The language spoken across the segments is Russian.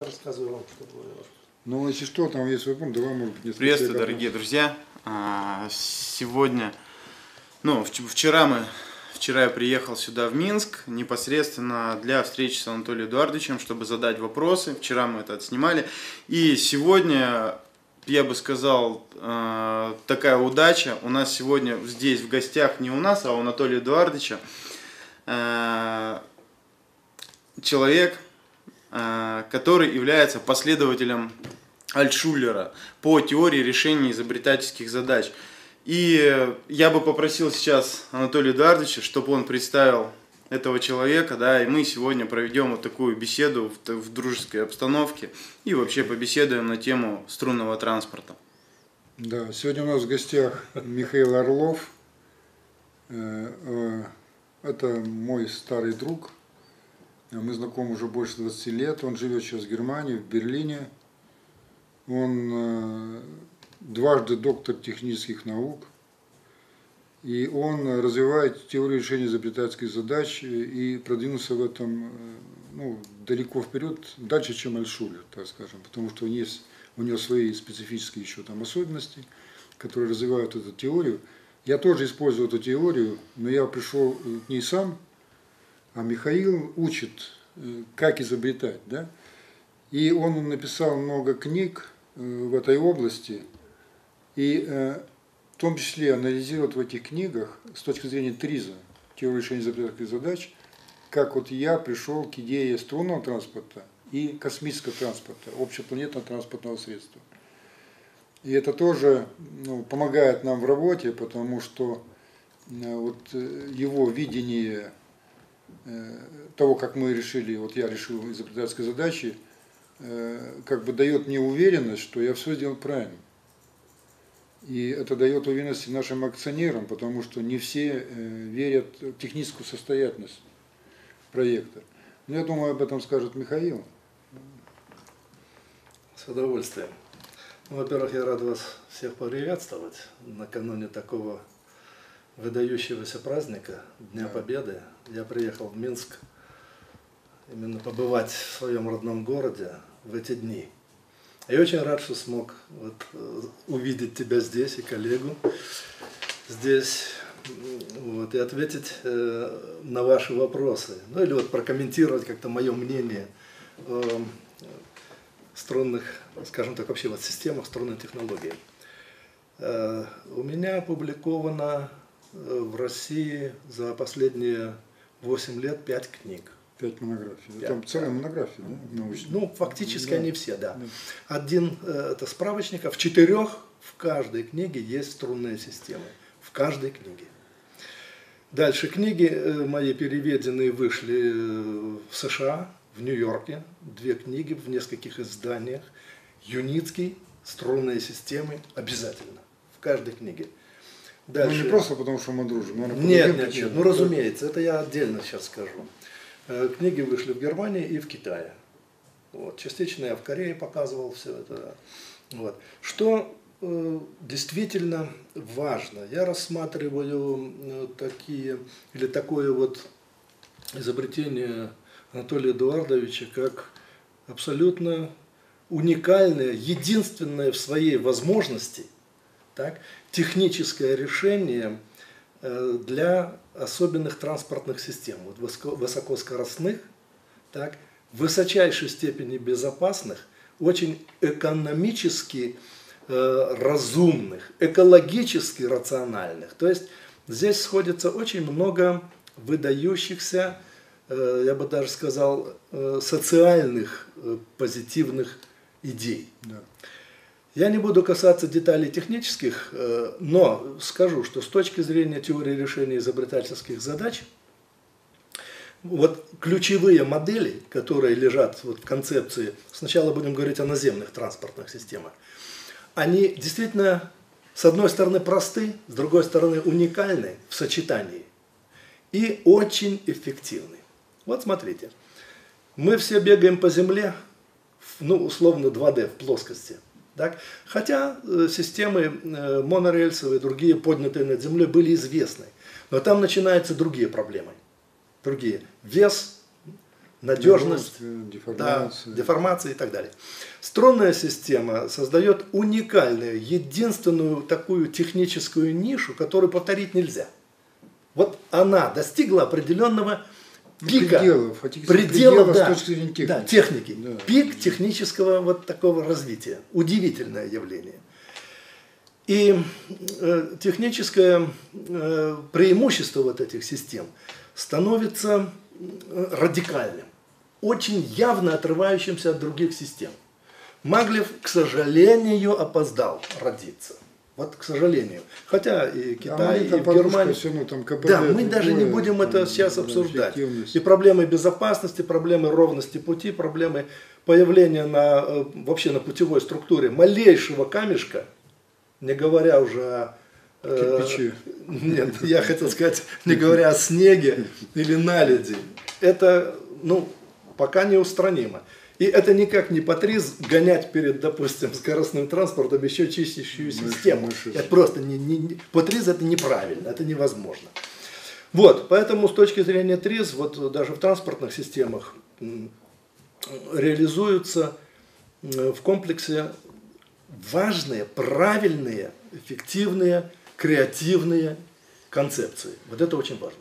Рассказываю вам, что было. Ну, если что, там есть вопрос, давай, может быть, не спешим. Приветствую, дорогие друзья. Сегодня, вчера я приехал сюда, в Минск, непосредственно для встречи с Анатолием Эдуардовичем, чтобы задать вопросы. Вчера мы это отснимали. И сегодня, я бы сказал, такая удача. У нас сегодня здесь в гостях, не у нас, а у Анатолия Эдуардовича, человек, который является последователем Альтшуллера по теории решения изобретательских задач. И я бы попросил сейчас Анатолия Эдуардовича, чтобы он представил этого человека, да, и мы сегодня проведем вот такую беседу в дружеской обстановке и вообще побеседуем на тему струнного транспорта. Да, сегодня у нас в гостях Михаил Орлов, это мой старый друг. Мы знакомы уже больше 20 лет, он живет сейчас в Германии, в Берлине. Он дважды доктор технических наук. И он развивает теорию решения изобретательских задач и продвинулся в этом далеко вперед, дальше, чем Альшулер, так скажем. Потому что у него свои специфические еще там особенности, которые развивают эту теорию. Я тоже использую эту теорию, но я пришел к ней сам. А Михаил учит, как изобретать, да? И он написал много книг в этой области, и в том числе анализирует в этих книгах с точки зрения ТРИЗа, теории решения изобретательных задач, как вот я пришел к идее струнного транспорта и космического транспорта, общепланетного транспортного средства. И это тоже помогает нам в работе, потому что вот его видение того, как мы решили, вот я решил изобретательские задачи, как бы дает мне уверенность, что я все сделал правильно. И это дает уверенность нашим акционерам, потому что не все верят в техническую состоятельность проекта. Но я думаю, об этом скажет Михаил. С удовольствием. Ну, во-первых, я рад вас всех поприветствовать накануне такого выдающегося праздника, Дня Победы. Я приехал в Минск именно побывать в своем родном городе в эти дни. Я очень рад, что смог увидеть тебя здесь и коллегу здесь и ответить на ваши вопросы. Ну или прокомментировать как-то мое мнение о струнных, скажем так, вообще системах струнной технологии. У меня опубликовано в России за последние 8 лет 5 книг. 5 монографий. Там целая монография, да? Научная. Ну, фактически они все, да. Один это справочник, а в 4 в каждой книге есть струнные системы. В каждой книге. Дальше книги мои переведенные вышли в США, в Нью-Йорке. 2 книги в нескольких изданиях. Юницкий. Струнные системы обязательно. В каждой книге. Дальше... Ну, не просто потому, что мы дружим. Нет. Ну, разумеется, это я отдельно сейчас скажу. Книги вышли в Германии и в Китае. Частично я в Корее показывал все это. Что действительно важно. Я рассматриваю такое изобретение Анатолия Эдуардовича как абсолютно уникальное, единственное в своей возможности техническое решение для особенных транспортных систем, высокоскоростных, в высочайшей степени безопасных, очень экономически разумных, экологически рациональных. То есть здесь сходится очень много выдающихся, я бы даже сказал, социальных позитивных идей. Да. Я не буду касаться деталей технических, но скажу, что с точки зрения теории решения изобретательских задач, ключевые модели, которые лежат в концепции, сначала будем говорить о наземных транспортных системах, они действительно, с одной стороны, просты, с другой стороны, уникальны в сочетании и очень эффективны. Смотрите. Мы все бегаем по земле, условно 2D, в плоскости. Хотя системы монорельсовые, другие поднятые над землей были известны. Но там начинаются другие проблемы. Вес, надежность, деформация. Да, деформация и так далее. Струнная система создает уникальную, единственную такую техническую нишу, которую повторить нельзя. Вот она достигла определенного пика, предела, да, с точки зрения техники. Да, техники. Да. Пик технического вот такого развития. Удивительное явление. И техническое преимущество вот этих систем становится радикальным, очень явно отрывающимся от других систем. Маглев, к сожалению, опоздал родиться. Вот, к сожалению. Хотя и Китай, и Германия... Ну, там КПД, да, мы даже не будем это сейчас обсуждать. И проблемы безопасности, проблемы ровности пути, проблемы появления на, вообще на путевой структуре малейшего камешка, не говоря уже о... Кирпичи. Нет, я хотел сказать, не говоря о снеге или наледи. Это, ну, пока неустранимо. И это никак не Патриз гонять перед, допустим, скоростным транспортом еще чистящую систему. Это просто Патриз — это неправильно, это невозможно. Вот, поэтому с точки зрения ТРИЗ, вот даже в транспортных системах реализуются в комплексе важные, правильные, эффективные, креативные концепции. Вот это очень важно.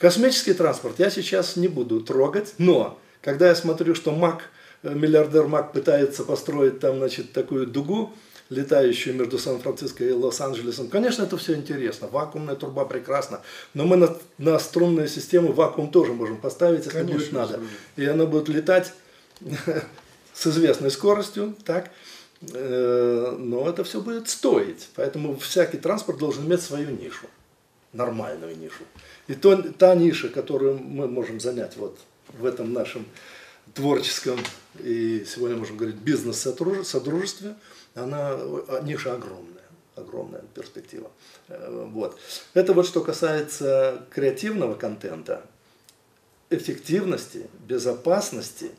Космический транспорт я сейчас не буду трогать, но... Когда я смотрю, что Мак, миллиардер Мак пытается построить там, значит, такую дугу, летающую между Сан-Франциско и Лос-Анджелесом, конечно, это все интересно, вакуумная труба прекрасна, но мы на струнную систему вакуум тоже можем поставить, если будет надо. И она будет летать с известной скоростью, так, но это все будет стоить. Поэтому всякий транспорт должен иметь свою нишу, нормальную нишу. И та ниша, которую мы можем занять вот в этом нашем творческом, и сегодня можем говорить, бизнес-содружестве, она ниша огромная, огромная перспектива. Вот. Это вот что касается креативного контента, эффективности, безопасности,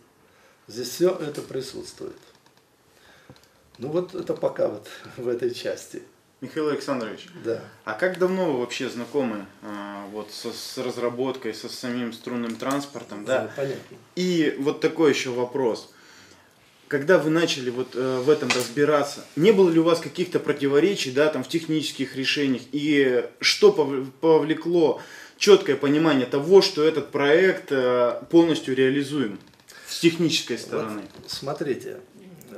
здесь все это присутствует. Ну вот это пока вот в этой части. Михаил Александрович, да. А как давно вы вообще знакомы вот с разработкой, со самим струнным транспортом? Да, да? Понятно. И вот такой еще вопрос. Когда вы начали вот в этом разбираться, не было ли у вас каких-то противоречий, да, там, в технических решениях? И что повлекло четкое понимание того, что этот проект полностью реализуем с технической стороны? Вот, смотрите,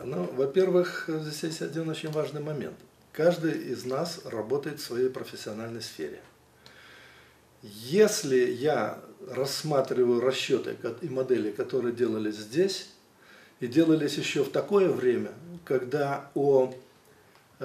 ну, во-первых, здесь есть один очень важный момент. Каждый из нас работает в своей профессиональной сфере. Если я рассматриваю расчеты и модели, которые делались здесь, и делались еще в такое время, когда о,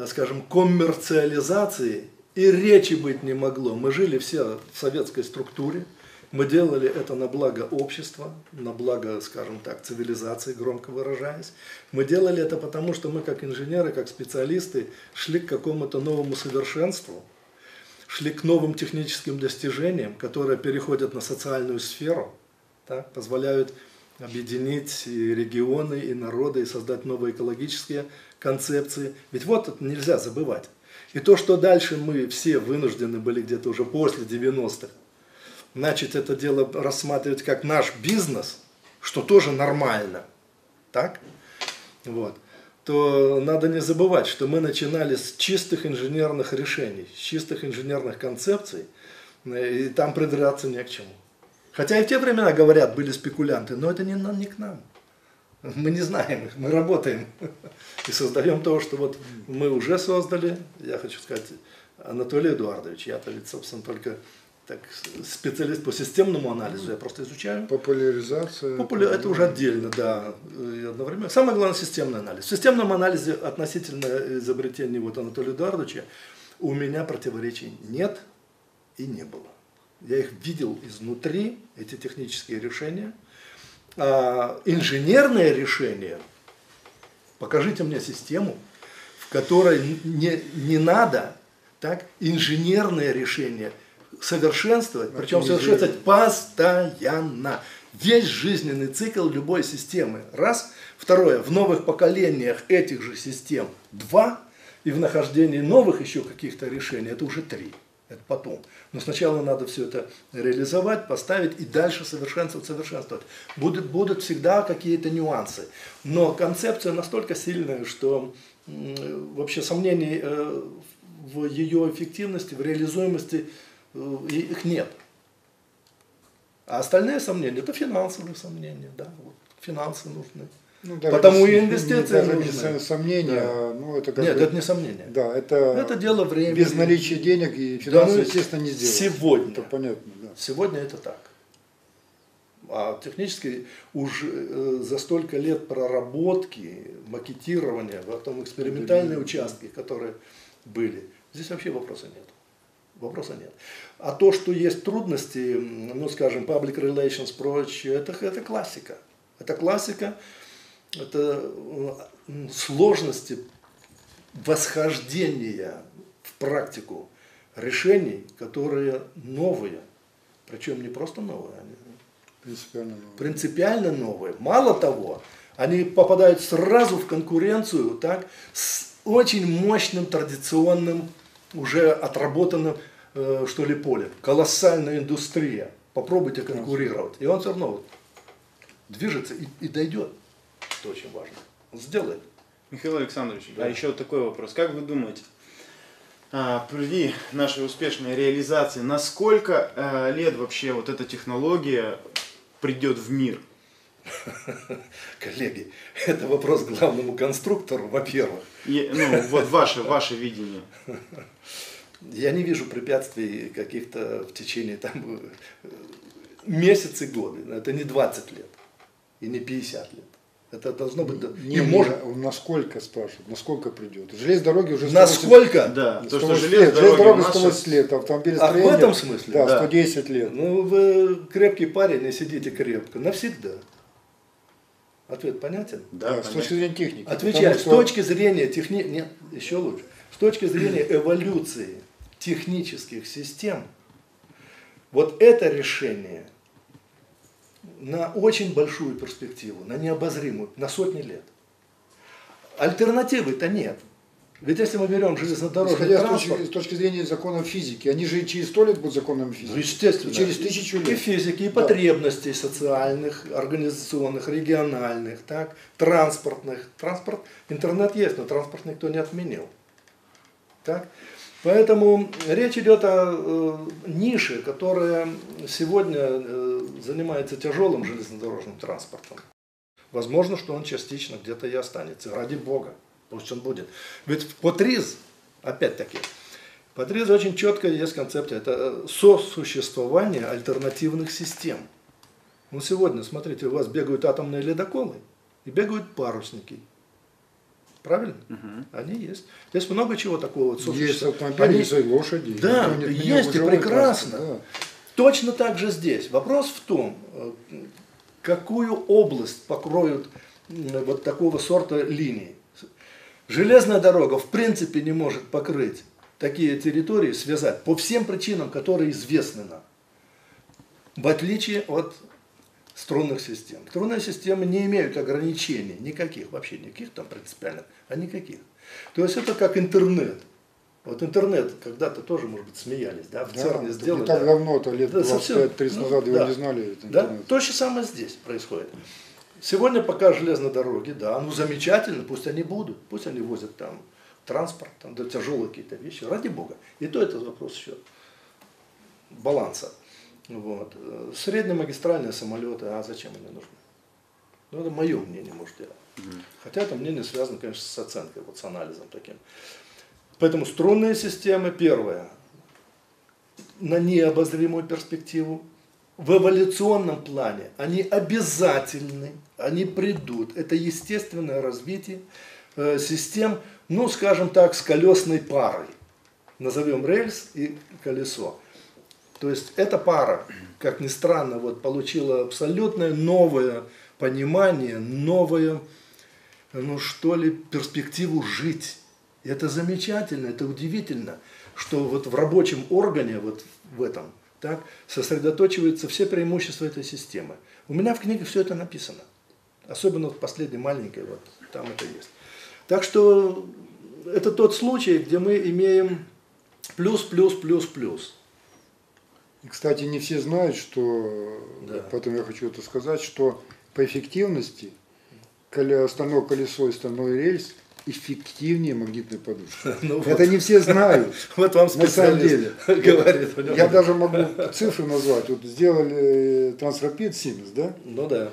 скажем, коммерциализации и речи быть не могло. Мы жили все в советской структуре, мы делали это на благо общества, на благо, скажем так, цивилизации, громко выражаясь. Мы делали это потому, что мы как инженеры, как специалисты шли к какому-то новому совершенству, шли к новым техническим достижениям, которые переходят на социальную сферу, так, позволяют объединить и регионы, и народы, и создать новые экологические концепции. Ведь вот это нельзя забывать. И то, что дальше мы все вынуждены были где-то уже после 90-х, начать это дело рассматривать как наш бизнес, что тоже нормально, так? Вот. То надо не забывать, что мы начинали с чистых инженерных решений, с чистых инженерных концепций, и там придраться не к чему. Хотя и в те времена, говорят, были спекулянты, но это не к нам. Мы не знаем их, мы работаем и создаем то, что вот мы уже создали. Я хочу сказать, Анатолий Эдуардович, я-то ведь, собственно, только... Так, специалист по системному анализу, я просто изучаю. Популяризация. Это уже отдельно, да, и одновременно. Самое главное — системный анализ. В системном анализе относительно изобретений вот Анатолия Эдуардовича у меня противоречий нет и не было. Я их видел изнутри, эти технические решения. А инженерное решение, покажите мне систему, в которой не надо, так, инженерное решение совершенствовать, причем совершенствовать постоянно. Весь жизненный цикл любой системы. Раз. Второе. В новых поколениях этих же систем. Два. И в нахождении новых еще каких-то решений. Это уже три. Это потом. Но сначала надо все это реализовать, поставить и дальше совершенствовать, совершенствовать. Будут всегда какие-то нюансы. Но концепция настолько сильная, что вообще сомнений в ее эффективности, в реализуемости их нет. А остальные сомнения – это финансовые сомнения. Да? Вот, финансы нужны. Ну, потому и инвестиции нужны. Сомнения, да. Ну, это как нет, бы, это не сомнение. Да, это дело времени. Без наличия денег и финансов, да, ну, естественно, не сделать. Сегодня. Это понятно, да. Сегодня это так. А технически уж за столько лет проработки, макетирования, потом экспериментальные участки, которые были, здесь вообще вопроса нет. Вопроса нет. А то, что есть трудности, ну, скажем, public relations, прочее, это классика. Это классика. Это сложности восхождения в практику решений, которые новые, причем не просто новые, они принципиально новые. Мало того, они попадают сразу в конкуренцию, так, с очень мощным традиционным, уже отработанным, что ли, полем. Колоссальная индустрия. Попробуйте конкурировать. И он все равно движется и дойдет. Это очень важно. Он сделает. Михаил Александрович, да. А еще вот такой вопрос. Как вы думаете, при нашей успешной реализации, на сколько лет вообще вот эта технология придет в мир? Коллеги, это вопрос главному конструктору, во-первых. Ну, вот ваше видение. Я не вижу препятствий каких-то в течение там месяцы, годы. Это не 20 лет и не 50 лет. Это должно быть... Не может. Насколько, спрашивают, насколько придет. Желез дороги уже... Насколько? Да. То, что желез дороги 180 лет, автомобилестроение... А в этом смысле? Да, 110 лет. Ну, вы крепкий парень и сидите крепко. Навсегда. Ответ понятен? Да, понятен. С точки зрения техники. Отвечаю, что... с точки зрения техники... Нет, еще лучше. С точки зрения эволюции технических систем, вот это решение... на очень большую перспективу, на необозримую, на сотни лет. Альтернативы-то нет. Ведь если мы берем железнодорожный транспорт... С точки зрения законов физики, они же и через 100 лет будут законами физики. Ну, естественно. И через 1000 лет. И физики, и потребностей социальных, организационных, региональных, так, транспортных. Транспорт, интернет есть, но транспорт никто не отменил. Так? Поэтому речь идет о нише, которая сегодня занимается тяжелым железнодорожным транспортом. Возможно, что он частично где-то и останется. Ради бога, пусть он будет. Ведь в Патриз, опять-таки, Патриз очень четко есть концепция. Это сосуществование альтернативных систем. Ну, сегодня, смотрите, у вас бегают атомные ледоколы и бегают парусники. Правильно? Угу. Они есть. Есть много чего такого. Есть автомобили, есть лошади. Да, есть и прекрасно. Да. Точно так же здесь. Вопрос в том, какую область покроют вот такого сорта линии. Железная дорога в принципе не может покрыть такие территории, связать по всем причинам, которые известны нам. В отличие от струнных систем. Струнные системы не имеют ограничений никаких, вообще никаких там принципиальных, а никаких. То есть это как интернет. Вот интернет когда-то тоже, может быть, смеялись, да, в ЦЕРНе сделали. Не так давно, то лет 25-30 назад его не знали. Да, то же самое здесь происходит. Сегодня пока железные дороги, да, ну замечательно, пусть они будут, пусть они возят там транспорт, там да, тяжелые какие-то вещи, ради бога. И то это вопрос еще баланса. Вот. Среднемагистральные самолеты, а зачем они нужны? Ну, это мое мнение, может, делать. Хотя это мнение связано, конечно, с оценкой, вот с анализом таким. Поэтому струнные системы, первое, на необозримую перспективу, в эволюционном плане, они обязательны, они придут. Это естественное развитие систем, ну, скажем так, с колесной парой. Назовем рельс и колесо. То есть эта пара, как ни странно, вот, получила абсолютное новое понимание, новую, ну что ли, перспективу жить. И это замечательно, это удивительно, что вот в рабочем органе, вот в этом, так, сосредоточиваются все преимущества этой системы. У меня в книге все это написано. Особенно вот в последней маленькой, вот там это есть. Так что это тот случай, где мы имеем Плюс. И, кстати, не все знают, что, да. Потом я хочу это сказать, что по эффективности стальное колесо и стальной рельс эффективнее магнитной подушки. Ну, это вот. Не все знают. Вот вам специалист говорит. Я даже могу цифры назвать. Вот сделали трансрапид Siemens, да? Ну да.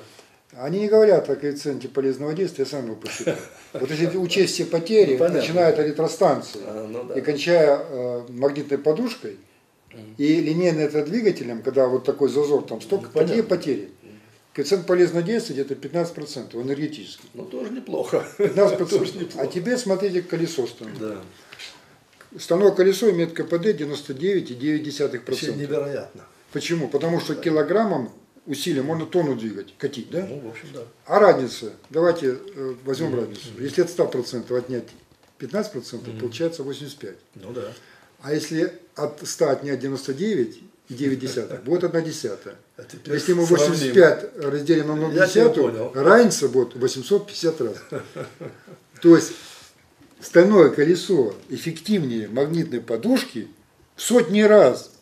Они не говорят о коэффициенте полезного действия, я сам его посчитал. Вот если учесть все потери, ну, начиная от электростанции и кончая магнитной подушкой, и линейно это двигателем, когда вот такой зазор, там столько потери. Коэффициент полезного действия где-то 15%, энергетический. Ну тоже неплохо. 15%. А тебе, смотрите, колесо становится. Стальное колесо имеет КПД 99,9%. Невероятно. Почему? Потому что килограммом усилия можно тонну двигать, катить, да? Ну, в общем, да. А разница, давайте возьмем разницу. Если от 100% отнять 15%, получается 85%. Ну да. А если от 100 отнять 99,9, будет 1/10. Если мы 85 разделим на 1/10, разница будет 850 раз. То есть стальное колесо эффективнее магнитной подушки в сотни раз.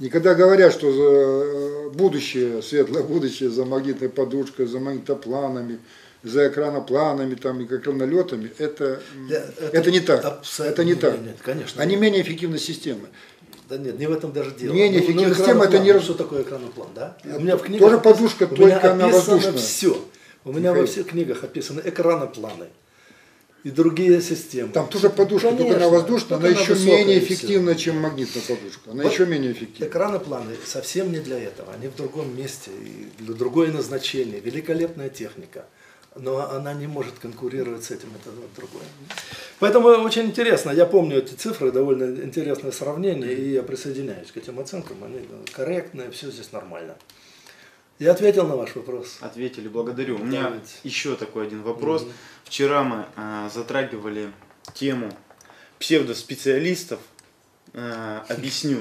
И когда говорят, что за будущее, светлое будущее за магнитной подушкой, за магнитопланами, за экранопланами, там, и экранолетами, это не так. Это не так. Нет, конечно, они менее эффективны системы. Да нет, не в этом даже дело. Менее эффективная система, это не раз. Что такое экраноплан, да? У меня в книгах тоже подушка, только она воздушная. Все. У меня во всех книгах описаны экранопланы. И другие системы. Там тоже подушка, конечно, только она воздушная, она еще менее эффективна, чем магнитная подушка. Она вот еще менее эффективна. Экранопланы совсем не для этого. Они в другом месте, для другое назначение. Великолепная техника. Но она не может конкурировать с этим, это другое. Поэтому очень интересно. Я помню эти цифры, довольно интересное сравнение, и я присоединяюсь к этим оценкам. Они корректные, все здесь нормально. Я ответил на ваш вопрос. Ответили, благодарю. У меня еще такой один вопрос. Вчера мы затрагивали тему псевдоспециалистов. Объясню.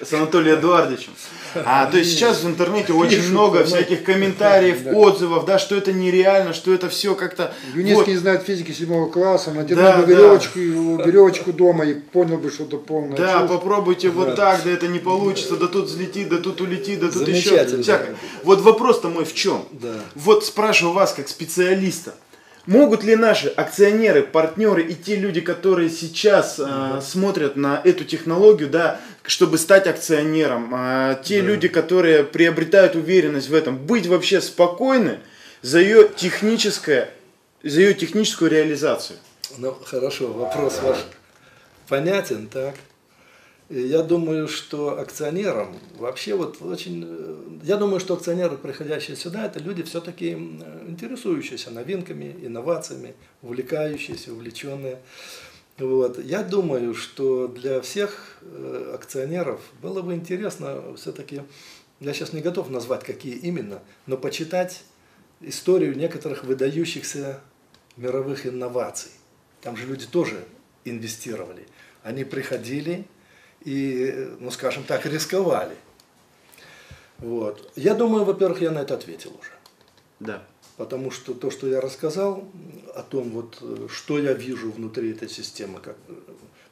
С Анатолием Эдуардовичем. То есть сейчас в интернете очень много всяких комментариев, отзывов, да, что это нереально, что это все как-то... Юницкий не знает физики 7 класса, натянул веревочку дома и понял бы что-то полное. Да, чувство. Попробуйте вот так, да это не получится, да тут взлетит, да тут улетит, да тут еще. Всякое. Вот вопрос-то мой в чем? Да. Вот спрашиваю вас как специалиста. Могут ли наши акционеры, партнеры и те люди, которые сейчас смотрят на эту технологию, да, чтобы стать акционером, те люди, которые приобретают уверенность в этом, быть вообще спокойны за ее техническую реализацию? Ну, хорошо, вопрос ваш понятен, так. Я думаю, что акционерам вообще вот очень... Я думаю, что акционеры, приходящие сюда, это люди все-таки интересующиеся новинками, инновациями, увлекающиеся, увлеченные. Вот. Я думаю, что для всех акционеров было бы интересно все-таки... Я сейчас не готов назвать, какие именно, но почитать историю некоторых выдающихся мировых инноваций. Там же люди тоже инвестировали. Они приходили... и, ну, скажем так, рисковали. Вот. Я думаю, во-первых, я на это ответил уже. Да. Потому что то, что я рассказал о том, вот, что я вижу внутри этой системы, как...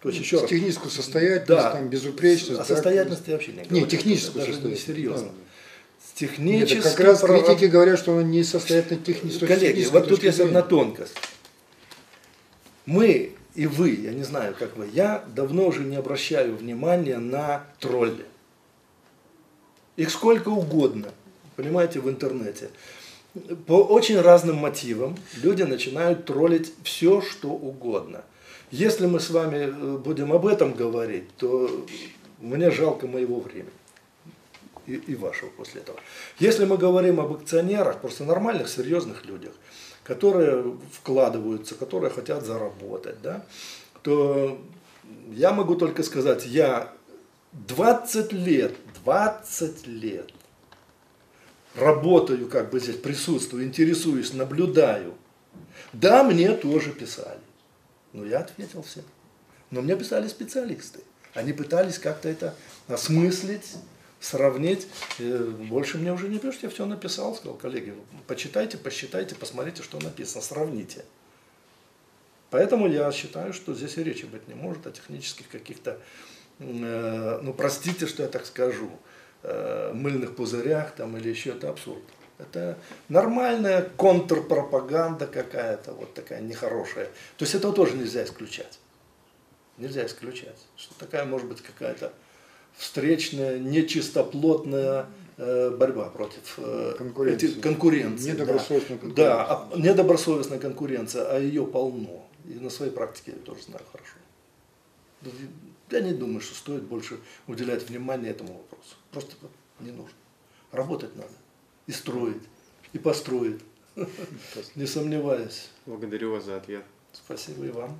То есть, еще раз, техническую состоятельность, да, там, безупречность. О состоятельности я вообще не говорю. Нет, техническую состоятельность. Даже не серьезно. Да. Технически... Нет, как раз критики говорят, что она не состоятельна технически. Коллеги, вот тут есть одна тонкость. Мы... И вы, я не знаю, как вы, я давно уже не обращаю внимания на тролли. Их сколько угодно, понимаете, в интернете. По очень разным мотивам люди начинают троллить все, что угодно. Если мы с вами будем об этом говорить, то мне жалко моего времени. И вашего после этого. Если мы говорим об акционерах, просто нормальных, серьезных людях, которые вкладываются, которые хотят заработать, да, то я могу только сказать, я 20 лет работаю, как бы здесь присутствую, интересуюсь, наблюдаю. Да, мне тоже писали. Но я ответил всем. Но мне писали специалисты. Они пытались как-то это осмыслить, сравнить. Больше мне уже не пишут, я все написал, сказал, коллеги, почитайте, посчитайте, посмотрите, что написано, сравните. Поэтому я считаю, что здесь и речи быть не может о технических каких-то ну простите, что я так скажу, мыльных пузырях там, или еще, это абсурд. Это нормальная контрпропаганда какая-то, вот такая нехорошая. То есть этого тоже нельзя исключать. Нельзя исключать, что такая может быть какая-то встречная, нечистоплотная борьба против конкуренции. Недобросовестная конкуренция. Да, недобросовестная конкуренция, а ее полно. И на своей практике я тоже знаю хорошо. Я не думаю, что стоит больше уделять внимание этому вопросу. Просто не нужно. Работать надо. И строить. И построить. Не сомневаюсь. Благодарю вас за ответ. Спасибо и вам.